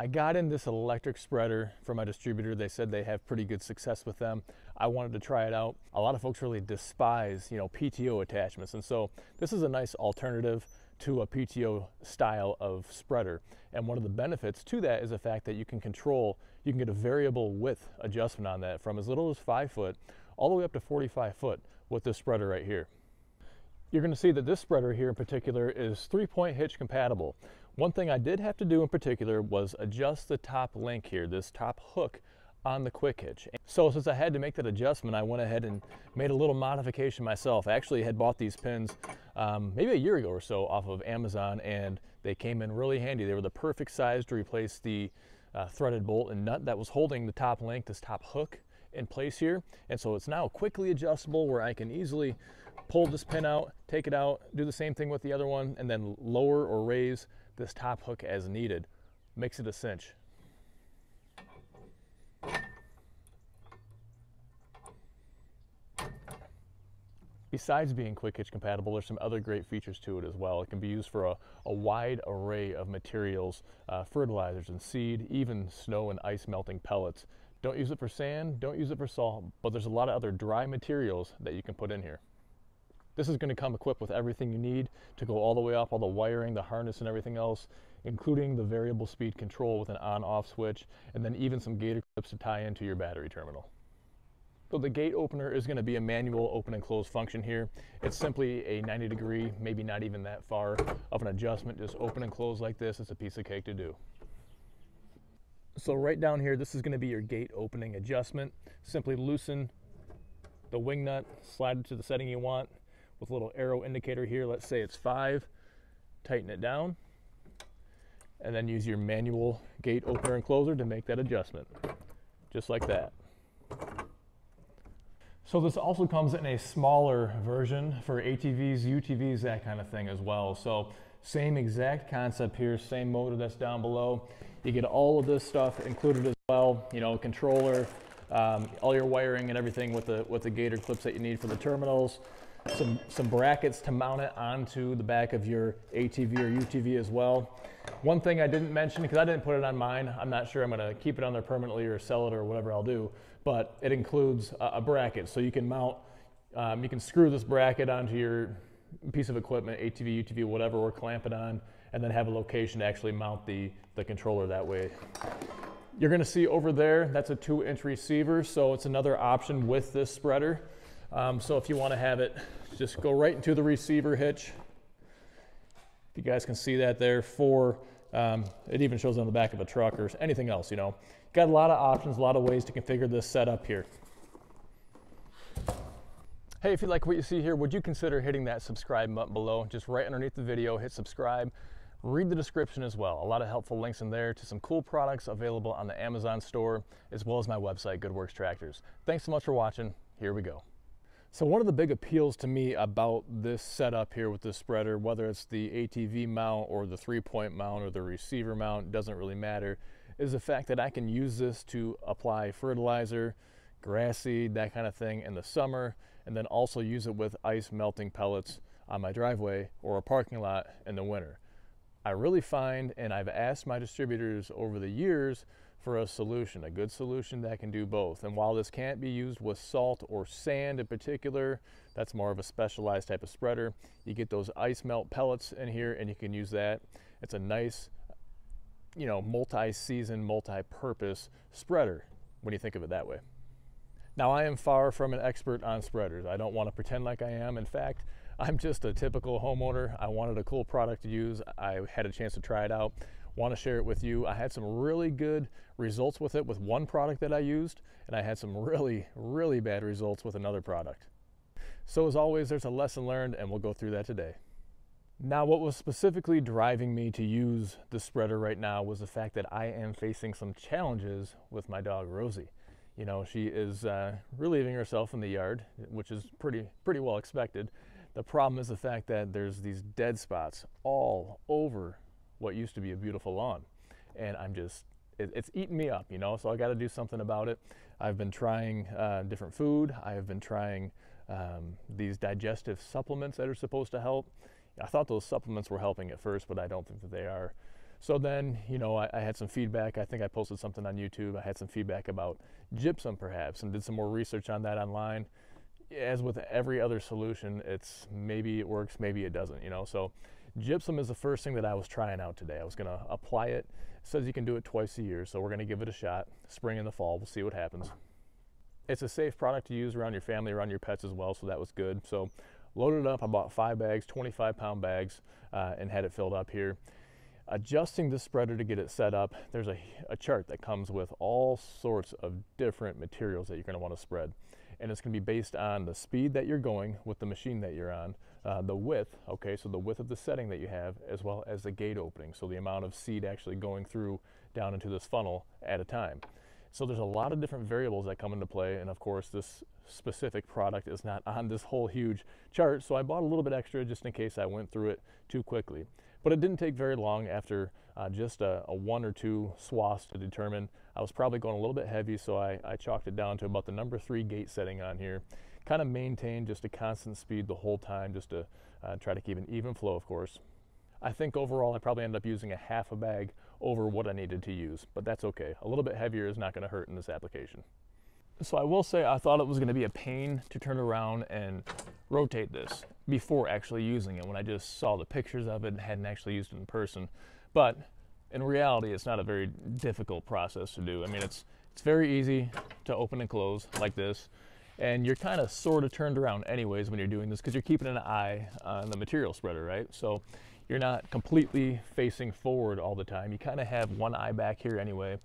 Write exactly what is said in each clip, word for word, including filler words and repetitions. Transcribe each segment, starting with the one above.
I got in this electric spreader from my distributor. They said they have pretty good success with them. I wanted to try it out. A lot of folks really despise, you know, P T O attachments. And so this is a nice alternative to a P T O style of spreader. And one of the benefits to that is the fact that you can control, you can get a variable width adjustment on that from as little as five foot all the way up to forty-five foot with this spreader right here. You're gonna see that this spreader here in particular is three-point hitch compatible. One thing I did have to do in particular was adjust the top link here, this top hook on the quick hitch. So since I had to make that adjustment, I went ahead and made a little modification myself. I actually had bought these pins um, maybe a year ago or so off of Amazon, and they came in really handy. They were the perfect size to replace the uh, threaded bolt and nut that was holding the top link, this top hook, in place here. And so it's now quickly adjustable where I can easily pull this pin out, take it out, do the same thing with the other one, and then lower or raise this top hook as needed. Makes it a cinch. Besides being quick hitch compatible, there's some other great features to it as well. It can be used for a, a wide array of materials, uh, fertilizers and seed, even snow and ice melting pellets. Don't use it for sand, don't use it for salt, but there's a lot of other dry materials that you can put in here. This is going to come equipped with everything you need to go all the way up, all the wiring, the harness and everything else, including the variable speed control with an on-off switch, and then even some gator clips to tie into your battery terminal. So the gate opener is going to be a manual open and close function here. It's simply a ninety degree, maybe not even that far of an adjustment, just open and close like this. It's a piece of cake to do. So right down here, this is going to be your gate opening adjustment. Simply loosen the wing nut, slide it to the setting you want with a little arrow indicator here. Let's say it's five, tighten it down, and then use your manual gate opener and closer to make that adjustment, just like that. So this also comes in a smaller version for A T Vs, U T Vs, that kind of thing as well. So same exact concept here, same motor that's down below. You get all of this stuff included as well, you know, controller, um, all your wiring and everything with the with the gator clips that you need for the terminals, some some brackets to mount it onto the back of your A T V or U T V as well. One thing I didn't mention, because I didn't put it on mine, I'm not sure I'm going to keep it on there permanently or sell it or whatever I'll do, but it includes a, a bracket, so you can mount, um, you can screw this bracket onto your piece of equipment, A T V, U T V, whatever, or clamp it on, and then have a location to actually mount the, the controller that way. You're gonna see over there, that's a two inch receiver, so it's another option with this spreader. Um, so if you wanna have it, just go right into the receiver hitch. If you guys can see that there for, um, it even shows on the back of a truck or anything else, you know. Got a lot of options, a lot of ways to configure this setup here. Hey, if you like what you see here, would you consider hitting that subscribe button below? Just right underneath the video, hit subscribe. Read the description as well. A lot of helpful links in there to some cool products available on the Amazon store, as well as my website, Good Works Tractors. Thanks so much for watching. Here we go. So one of the big appeals to me about this setup here with this spreader, whether it's the A T V mount or the three-point mount or the receiver mount, doesn't really matter, is the fact that I can use this to apply fertilizer, grass seed, that kind of thing in the summer, and then also use it with ice melting pellets on my driveway or a parking lot in the winter. I really find, and I've asked my distributors over the years for a solution, a good solution that can do both. And while this can't be used with salt or sand in particular, that's more of a specialized type of spreader. You get those ice melt pellets in here and you can use that. It's a nice, you know, multi-season, multi-purpose spreader when you think of it that way. Now, I am far from an expert on spreaders. I don't want to pretend like I am. In fact, I'm just a typical homeowner. I wanted a cool product to use. I had a chance to try it out. Want to share it with you. I had some really good results with it with one product that I used, and I had some really, really bad results with another product. So as always, there's a lesson learned, and we'll go through that today. Now, what was specifically driving me to use the spreader right now was the fact that I am facing some challenges with my dog, Rosie. You know, she is uh, relieving herself in the yard, which is pretty pretty well expected. The problem is the fact that there's these dead spots all over what used to be a beautiful lawn. And I'm just, it, it's eating me up, you know, so I gotta do something about it. I've been trying uh, different food. I have been trying um, these digestive supplements that are supposed to help. I thought those supplements were helping at first, but I don't think that they are. So then, you know, I, I had some feedback. I think I posted something on YouTube. I had some feedback about gypsum perhaps, and did some more research on that online. As with every other solution, it's maybe it works, maybe it doesn't, you know. So gypsum is the first thing that I was trying out today. I was going to apply it. It says you can do it twice a year, so we're going to give it a shot. Spring and the fall, we'll see what happens. It's a safe product to use around your family, around your pets as well, so that was good. So loaded it up, I bought five bags, twenty-five pound bags, uh, and had it filled up here. Adjusting the spreader to get it set up, there's a, a chart that comes with all sorts of different materials that you're going to want to spread. And it's going to be based on the speed that you're going with the machine that you're on, uh, the width, okay, so the width of the setting that you have, as well as the gate opening, so the amount of seed actually going through down into this funnel at a time. So there's a lot of different variables that come into play, and of course this specific product is not on this whole huge chart, so I bought a little bit extra just in case I went through it too quickly. But it didn't take very long after uh, just a, a one or two swaths to determine. I was probably going a little bit heavy, so I, I chalked it down to about the number three gate setting on here. Kind of maintained just a constant speed the whole time, just to uh, try to keep an even flow, of course. I think overall I probably ended up using a half a bag over what I needed to use, but that's okay. A little bit heavier is not going to hurt in this application. So I will say I thought it was going to be a pain to turn around and rotate this before actually using it, when I just saw the pictures of it and hadn't actually used it in person. But in reality, it's not a very difficult process to do. I mean, it's, it's very easy to open and close like this. And you're kind of sort of turned around anyways when you're doing this, because you're keeping an eye on the material spreader, right? So you're not completely facing forward all the time. You kind of have one eye back here anyway,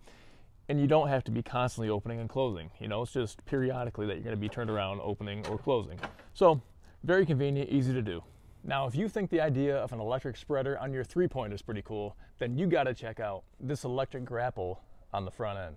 and you don't have to be constantly opening and closing. You know, it's just periodically that you're going to be turned around, opening or closing. So very convenient, easy to do. Now, if you think the idea of an electric spreader on your three-point is pretty cool, then you got to check out this electric grapple on the front end.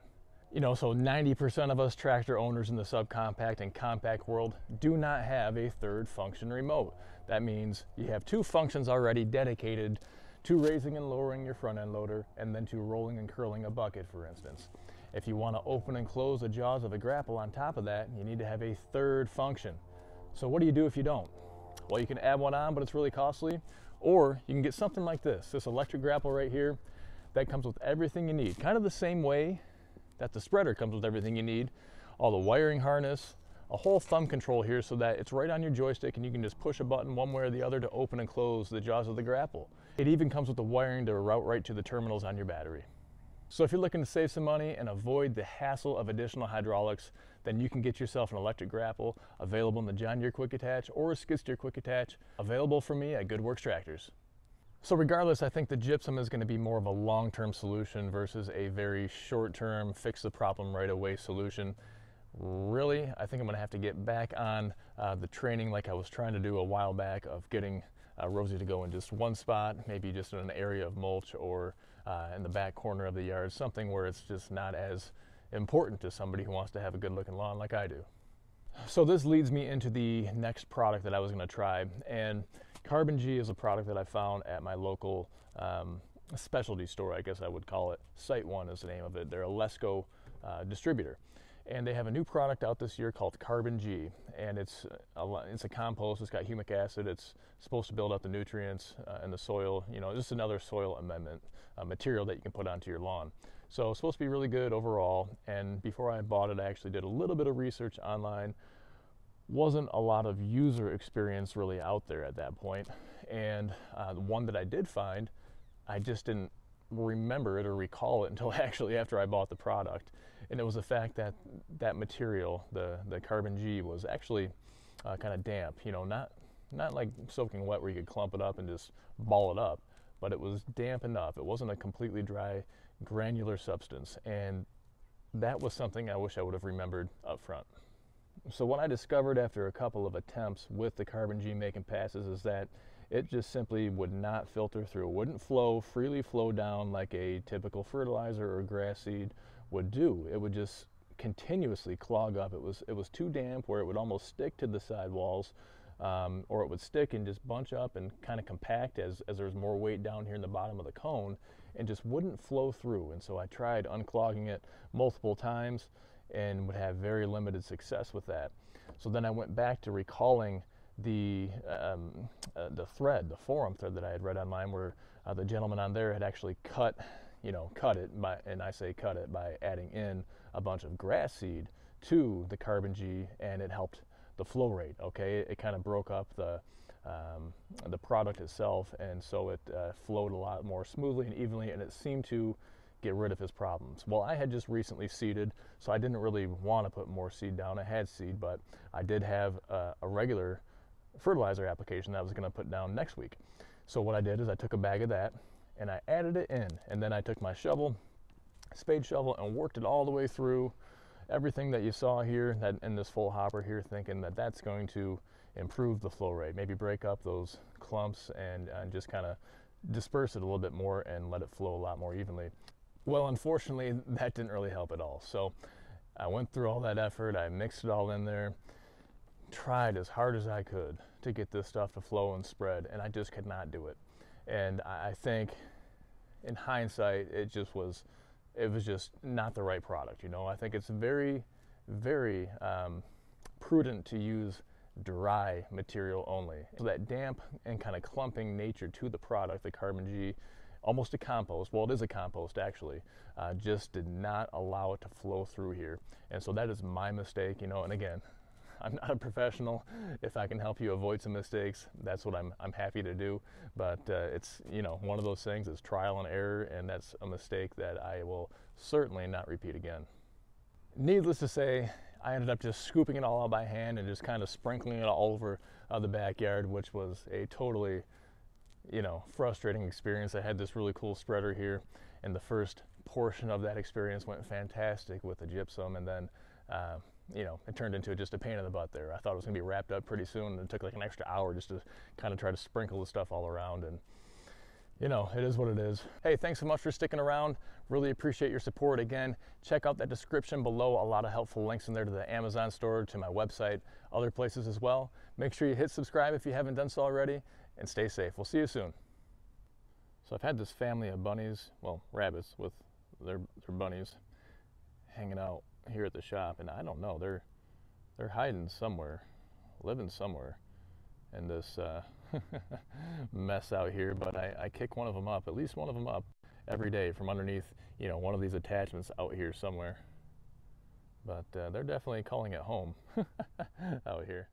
You know, so ninety percent of us tractor owners in the subcompact and compact world do not have a third function remote. That means you have two functions already dedicated to raising and lowering your front end loader, and then to rolling and curling a bucket, for instance. If you want to open and close the jaws of a grapple on top of that, you need to have a third function. So what do you do if you don't? Well, you can add one on, but it's really costly, or you can get something like this, this electric grapple right here that comes with everything you need, kind of the same way that the spreader comes with everything you need, all the wiring harness, a whole thumb control here so that it's right on your joystick and you can just push a button one way or the other to open and close the jaws of the grapple. It even comes with the wiring to route right to the terminals on your battery. So if you're looking to save some money and avoid the hassle of additional hydraulics, then you can get yourself an electric grapple, available in the John Deere Quick Attach or a skid steer Quick Attach, available from me at Good Works Tractors. So regardless, I think the gypsum is going to be more of a long-term solution versus a very short-term, fix the problem right away solution. Really, I think I'm going to have to get back on uh, the training like I was trying to do a while back of getting uh, Rosie to go in just one spot, maybe just in an area of mulch or uh, in the back corner of the yard, something where it's just not as important to somebody who wants to have a good-looking lawn like I do. So this leads me into the next product that I was going to try, and Carbon G is a product that I found at my local um, specialty store, I guess I would call it. Site One is the name of it. They're a Lesco uh, distributor, and they have a new product out this year called Carbon G, and it's a, it's a compost. It's got humic acid. It's supposed to build up the nutrients uh, in the soil. You know, just another soil amendment uh, material that you can put onto your lawn. So it's supposed to be really good overall, and before I bought it, I actually did a little bit of research online. Wasn't a lot of user experience really out there at that point, and uh, the one that I did find, I just didn't remember it or recall it until actually after I bought the product, and it was the fact that that material, the, the Carbon G, was actually uh, kind of damp, you know, not, not like soaking wet where you could clump it up and just ball it up, but it was damp enough. It wasn't a completely dry, granular substance, and that was something I wish I would have remembered up front. So what I discovered after a couple of attempts with the Carbon G making passes is that it just simply would not filter through. It wouldn't flow, freely flow down like a typical fertilizer or grass seed would do. It would just continuously clog up. It was, it was too damp where it would almost stick to the sidewalls, um, or it would stick and just bunch up and kind of compact as, as there was more weight down here in the bottom of the cone, and just wouldn't flow through. And so I tried unclogging it multiple times and would have very limited success with that. So then I went back to recalling the um, uh, the thread, the forum thread that I had read on mine, where uh, the gentleman on there had actually cut, you know, cut it by, and I say cut it by adding in a bunch of grass seed to the Carbon G, and it helped the flow rate. Okay, it, it kind of broke up the um, the product itself, and so it uh, flowed a lot more smoothly and evenly, and it seemed to get rid of his problems. Well, I had just recently seeded, so I didn't really want to put more seed down. I had seed, but I did have uh, a regular fertilizer application that I was going to put down next week. So what I did is I took a bag of that and I added it in, and then I took my shovel, spade shovel, and worked it all the way through everything that you saw here, that in this full hopper here, thinking that that's going to improve the flow rate, maybe break up those clumps and, and just kind of disperse it a little bit more and let it flow a lot more evenly. Well, unfortunately, that didn't really help at all. So I went through all that effort, I mixed it all in there, tried as hard as I could to get this stuff to flow and spread, and I just could not do it. And I think in hindsight, it just was, it was just not the right product. You know, I think it's very, very um, prudent to use dry material only. So that damp and kind of clumping nature to the product, the Carbon G, almost a compost, well, it is a compost actually, uh, just did not allow it to flow through here. And so that is my mistake, you know, and again, I'm not a professional. If I can help you avoid some mistakes, that's what I'm, I'm happy to do. But uh, it's, you know, one of those things is trial and error, and that's a mistake that I will certainly not repeat again. Needless to say, I ended up just scooping it all out by hand and just kind of sprinkling it all over uh, the backyard, which was a totally, you know, frustrating experience. I had this really cool spreader here, and the first portion of that experience went fantastic with the gypsum, and then, uh, you know, it turned into just a pain in the butt there. I thought it was gonna be wrapped up pretty soon, and it took like an extra hour just to kind of try to sprinkle the stuff all around, and you know, it is what it is. Hey, thanks so much for sticking around. Really appreciate your support. Again, check out that description below. A lot of helpful links in there to the Amazon store, to my website, other places as well. Make sure you hit subscribe if you haven't done so already, and stay safe. We'll see you soon. So I've had this family of bunnies, well, rabbits with their, their bunnies hanging out here at the shop, and I don't know, they're, they're hiding somewhere, living somewhere in this uh, mess out here, but I, I kick one of them up, at least one of them up every day from underneath, you know, one of these attachments out here somewhere. But uh, they're definitely calling it home out here.